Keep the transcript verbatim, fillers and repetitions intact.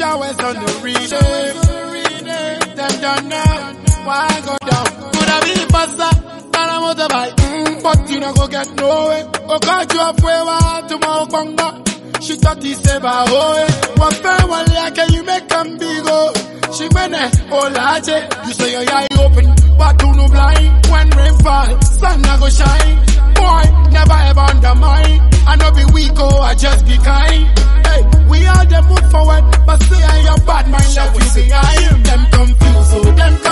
showers on the reading. Them done now, why go down? Could I be faster? I want to buy, mm, but you don't go get nowhere. Oh God, you have way tomorrow bonga. She thought he said, "Bahoe, what fair one like you make them big go." She went there, oh lache, you say your eye open, but do no blind. When rain fall, sun na go shine. Boy, never ever undermine. I no be weak, oh I just be kind. Hey, we all them move forward, but see I your bad mind left you behind. Them confused, oh them.